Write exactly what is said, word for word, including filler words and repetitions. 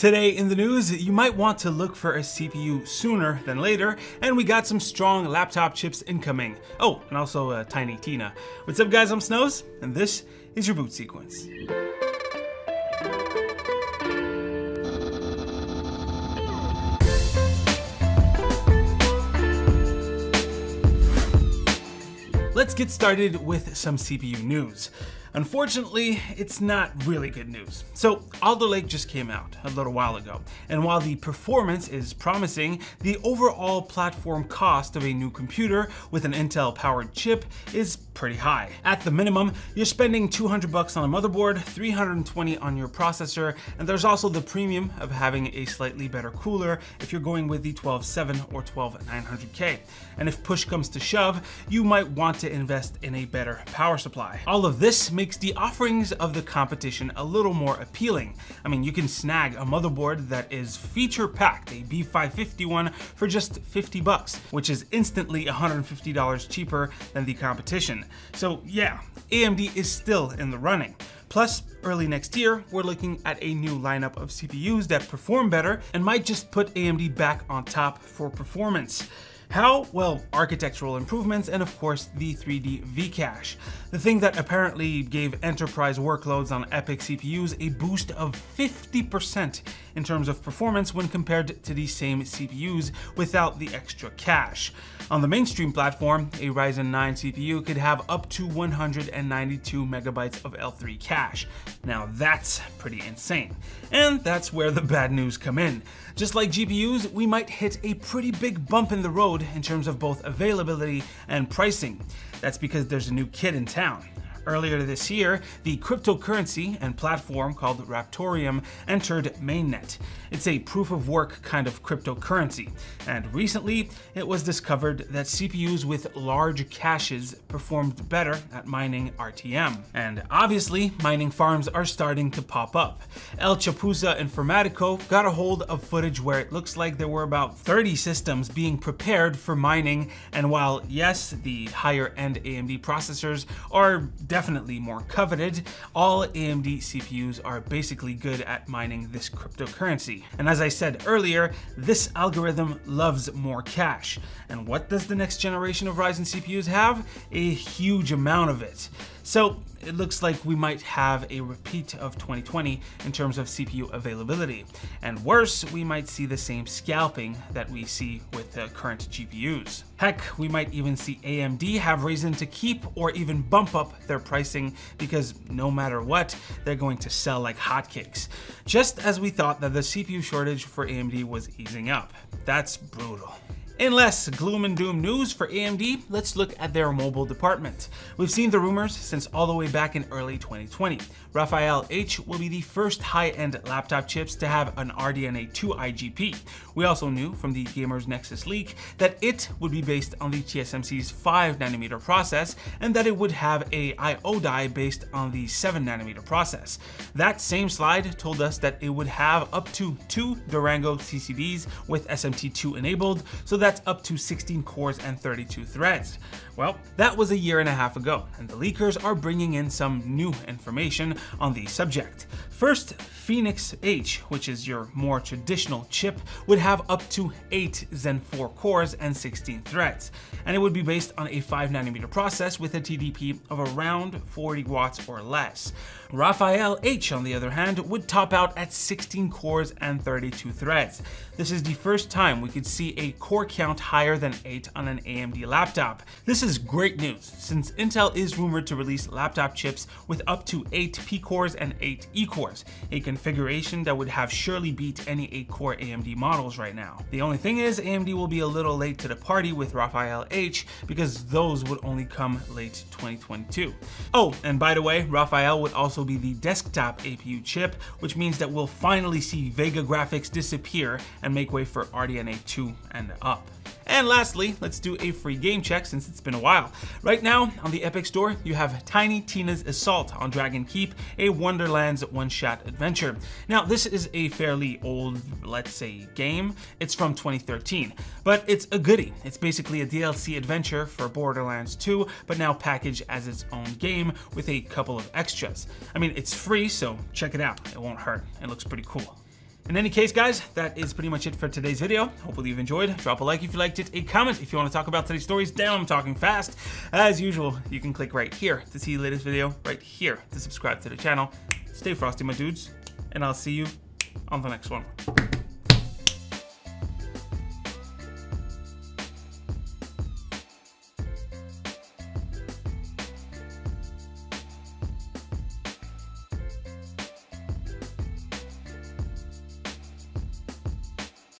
Today in the news, you might want to look for a C P U sooner than later, and we got some strong laptop chips incoming. Oh, and also uh, Tiny Tina. What's up guys, I'm Snows, and this is your Boot Sequence. Let's get started with some C P U news. Unfortunately, it's not really good news. So Alder Lake just came out a little while ago, and while the performance is promising, the overall platform cost of a new computer with an Intel powered chip is pretty high. At the minimum, you're spending two hundred bucks on a motherboard, three hundred twenty on your processor, and there's also the premium of having a slightly better cooler if you're going with the twelve seven or twelve nine hundred K. And if push comes to shove, you might want to invest in a better power supply. All of this makes the offerings of the competition a little more appealing. I mean, you can snag a motherboard that is feature-packed, a B five fifty one, for just fifty bucks, which is instantly one hundred fifty dollars cheaper than the competition. So yeah, A M D is still in the running. Plus, early next year, we're looking at a new lineup of C P Us that perform better and might just put A M D back on top for performance. How? Well, architectural improvements and of course the three D V cache. The thing that apparently gave enterprise workloads on EPYC C P Us a boost of fifty percent in terms of performance when compared to these same C P Us without the extra cache. On the mainstream platform, a Ryzen nine C P U could have up to one hundred ninety-two megabytes of L three cache. Now that's pretty insane. And that's where the bad news come in. Just like G P Us, we might hit a pretty big bump in the road in terms of both availability and pricing. That's because there's a new kid in town. Earlier this year, the cryptocurrency and platform called Raptoreum entered mainnet. It's a proof-of-work kind of cryptocurrency, and recently it was discovered that C P Us with large caches performed better at mining R T M. And obviously, mining farms are starting to pop up. El Chapuza Informatico got a hold of footage where it looks like there were about thirty systems being prepared for mining, and while, yes, the higher-end A M D processors are definitely more coveted, all A M D C P Us are basically good at mining this cryptocurrency. And as I said earlier, this algorithm loves more cache. And what does the next generation of Ryzen C P Us have? A huge amount of it. So it looks like we might have a repeat of twenty twenty in terms of C P U availability. And worse, we might see the same scalping that we see with the current G P Us. Heck, we might even see A M D have reason to keep or even bump up their pricing because no matter what, they're going to sell like hotcakes. Just as we thought that the C P U shortage for A M D was easing up. That's brutal. In less gloom and doom news for A M D, let's look at their mobile department. We've seen the rumors since all the way back in early twenty twenty. Raphael H will be the first high-end laptop chips to have an R D N A two I G P. We also knew from the Gamers Nexus leak that it would be based on the T S M C's five nanometer process and that it would have a I O die based on the seven nanometer process. That same slide told us that it would have up to two Durango C C Ds with S M T two enabled, so that that's up to sixteen cores and thirty-two threads. Well, that was a year and a half ago, and the leakers are bringing in some new information on the subject. First, Phoenix H, which is your more traditional chip, would have up to eight Zen four cores and sixteen threads, and it would be based on a five nanometer process with a T D P of around forty watts or less. Raphael H, on the other hand, would top out at sixteen cores and thirty-two threads. This is the first time we could see a core count higher than eight on an A M D laptop. This is great news, since Intel is rumored to release laptop chips with up to eight P-Cores and eight E-Cores, a configuration that would have surely beat any eight core A M D models right now. The only thing is, A M D will be a little late to the party with Raphael H, because those would only come late twenty twenty-two. Oh, and by the way, Raphael would also be the desktop A P U chip, which means that we'll finally see Vega graphics disappear and make way for R D N A two and up. And lastly, let's do a free game check since it's been a while. Right now, on the Epic Store, you have Tiny Tina's Assault on Dragon Keep, a Wonderlands one-shot adventure. Now, this is a fairly old, let's say, game. It's from twenty thirteen, but it's a goodie. It's basically a D L C adventure for Borderlands two, but now packaged as its own game with a couple of extras. I mean, it's free, so check it out. It won't hurt. It looks pretty cool. In any case, guys, that is pretty much it for today's video. Hopefully you've enjoyed. Drop a like if you liked it, a comment if you want to talk about today's stories. Damn, I'm talking fast. As usual, you can click right here to see the latest video, right here to subscribe to the channel. Stay frosty, my dudes, and I'll see you on the next one.